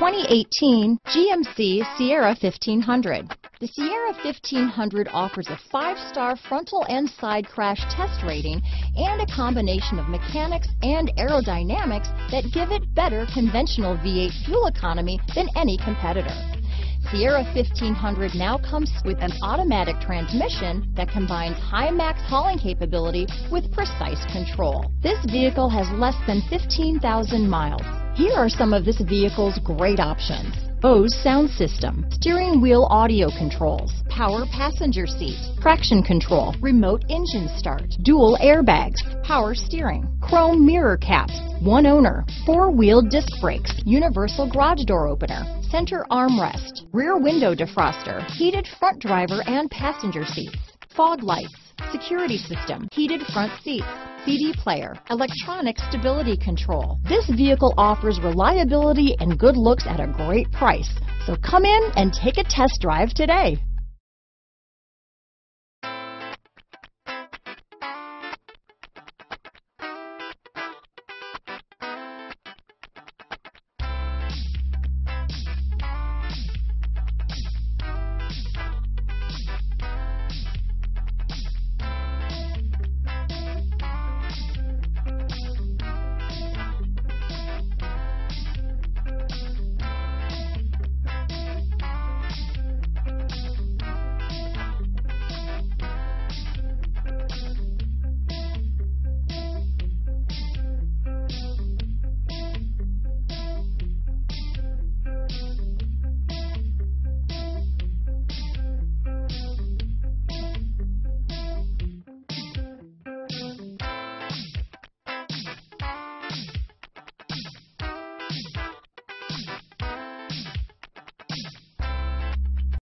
2018 GMC Sierra 1500. The Sierra 1500 offers a 5-star frontal and side crash test rating and a combination of mechanics and aerodynamics that give it better conventional V8 fuel economy than any competitor. Sierra 1500 now comes with an automatic transmission that combines high max hauling capability with precise control. This vehicle has less than 15,000 miles. Here are some of this vehicle's great options: Bose sound system, steering wheel audio controls, power passenger seat, traction control, remote engine start, dual airbags, power steering, chrome mirror caps, one owner, 4-wheel disc brakes, universal garage door opener, center armrest, rear window defroster, heated front driver and passenger seats, fog lights, security system, heated front seats, CD player, electronic stability control. This vehicle offers reliability and good looks at a great price. So come in and take a test drive today.